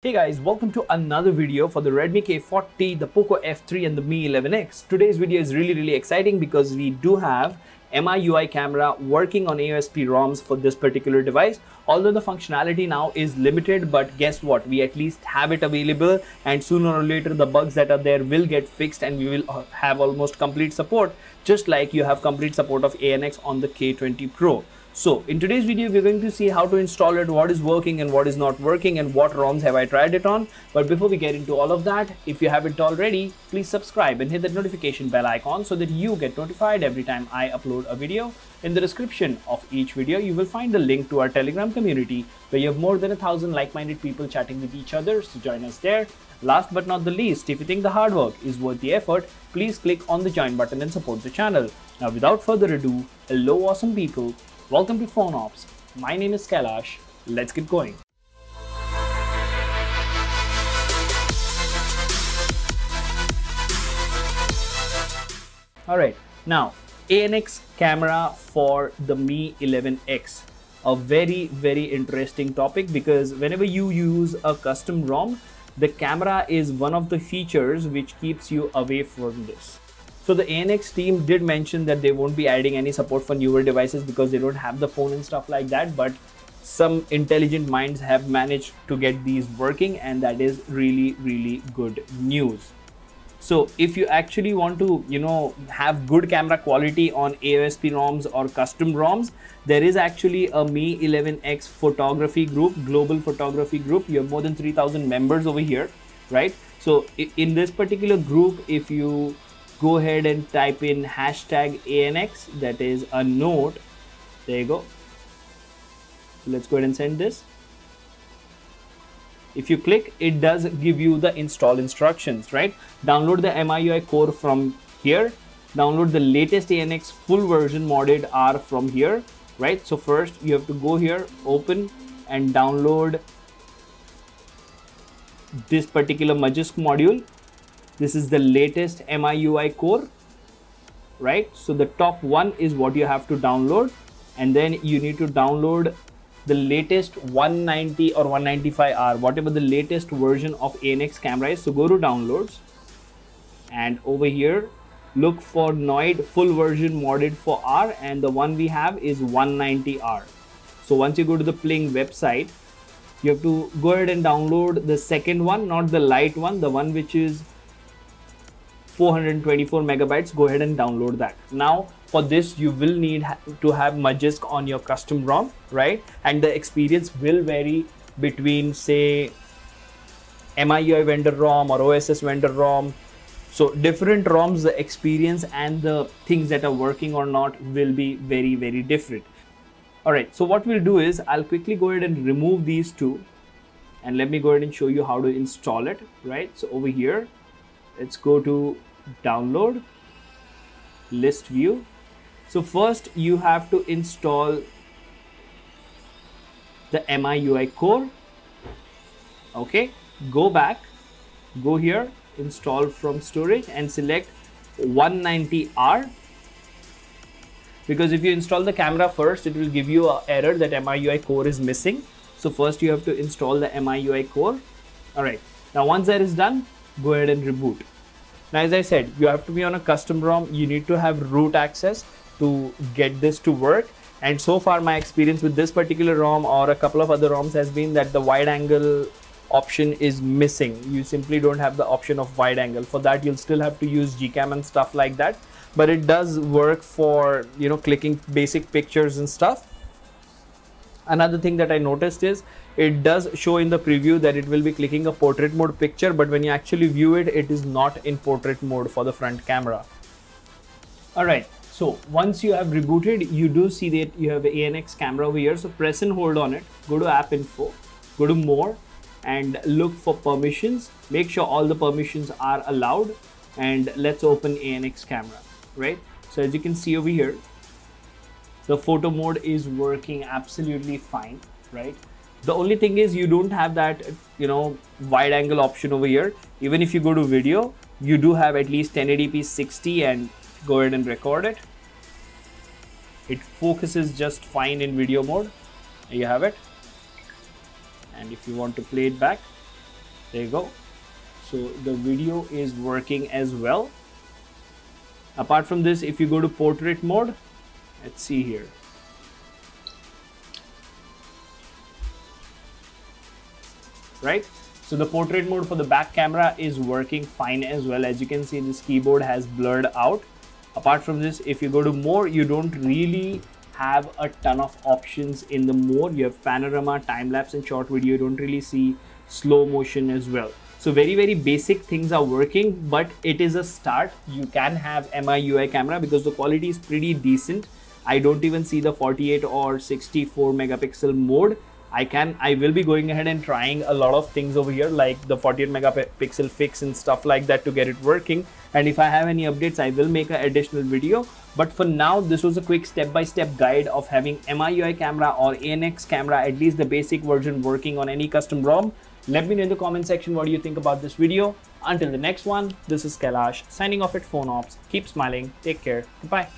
Hey guys, welcome to another video for the Redmi K40, the Poco F3 and the Mi 11X. Today's video is really exciting because we do have MIUI camera working on AOSP ROMs for this particular device. Although the functionality now is limited, but guess what, we at least have it available, and sooner or later the bugs that are there will get fixed and we will have almost complete support, just like you have complete support of ANX on the K20 Pro. So in today's video, we're going to see how to install it, what is working and what is not working, and what ROMs have I tried it on. But before we get into all of that, if you haven't already, please subscribe and hit that notification bell icon so that you get notified every time I upload a video. In the description of each video, you will find a link to our Telegram community where you have more than 1,000 like-minded people chatting with each other, so join us there. Last but not the least, if you think the hard work is worth the effort, please click on the join button and support the channel. Now without further ado, hello awesome people. Welcome to Phone Ops. My name is Kailash. Let's get going. Alright, now ANX camera for the Mi 11X. A very interesting topic, because whenever you use a custom ROM, the camera is one of the features which keeps you away from this. So the ANX team did mention that they won't be adding any support for newer devices because they don't have the phone and stuff like that, but some intelligent minds have managed to get these working, and that is really good news. So if you actually want to, you know, have good camera quality on AOSP ROMs or custom ROMs, there is actually a Mi 11X photography group, global photography group. You have more than 3,000 members over here, right? So in this particular group, if you go ahead and type in hashtag ANX, that is a note. There you go. Let's go ahead and send this. If you click, it does give you the install instructions, right? Download the MIUI core from here. Download the latest ANX full version modded R from here, right? So first you have to go here, open and download this particular Magisk module. This is the latest MIUI core, right? So the top one is what you have to download, and then you need to download the latest 190 or 195R, whatever the latest version of ANX camera is. So go to downloads, and over here, look for Noid full version modded for R, and the one we have is 190R. So once you go to the Pling website, you have to go ahead and download the second one, not the light one, the one which is 424 megabytes. Go ahead and download that. Now for this, you will need to have Magisk on your custom ROM, right? And the experience will vary between, say, MIUI vendor ROM or OSS vendor ROM. So different ROMs, the experience and the things that are working or not will be very different. All right, so what we'll do is I'll quickly go ahead and remove these two, and let me go ahead and show you how to install it, right? So over here, let's go to download, list view. So first you have to install the MIUI core. Okay, go back, go here, install from storage, and select 190R, because if you install the camera first, it will give you an error that MIUI core is missing. So first you have to install the MIUI core. All right, now once that is done, go ahead and reboot. Now, as I said, you have to be on a custom ROM. You need to have root access to get this to work. And so far, my experience with this particular ROM or a couple of other ROMs has been that the wide angle option is missing. You simply don't have the option of wide angle. For that, you'll still have to use GCam and stuff like that. But it does work for, you know, clicking basic pictures and stuff. Another thing that I noticed is it does show in the preview that it will be clicking a portrait mode picture, but when you actually view it, it is not in portrait mode for the front camera. All right, so once you have rebooted, you do see that you have an ANX camera over here. So press and hold on it, go to app info, go to more, and look for permissions. Make sure all the permissions are allowed, and let's open ANX camera, right? So as you can see over here, the photo mode is working absolutely fine, right? The only thing is you don't have that, you know, wide angle option over here. Even if you go to video, you do have at least 1080p 60 and go ahead and record it. It focuses just fine in video mode. There you have it. And if you want to play it back, There you go. So the video is working as well. Apart from this, if you go to portrait mode, let's see here. Right? So the portrait mode for the back camera is working fine as well. As you can see, this keyboard has blurred out. Apart from this, if you go to more, you don't really have a ton of options in the more. You have panorama, time-lapse and short video. You don't really see slow motion as well. So very basic things are working, but it is a start. You can have MIUI camera because the quality is pretty decent. I don't even see the 48 or 64 megapixel mode. I will be going ahead and trying a lot of things over here, like the 48 megapixel fix and stuff like that to get it working. And if I have any updates, I will make an additional video. But for now, this was a quick step-by-step guide of having MIUI camera or ANX camera, at least the basic version, working on any custom ROM. Let me know in the comment section what do you think about this video. Until the next one, this is Kailash signing off at Phone Ops. Keep smiling, take care, goodbye.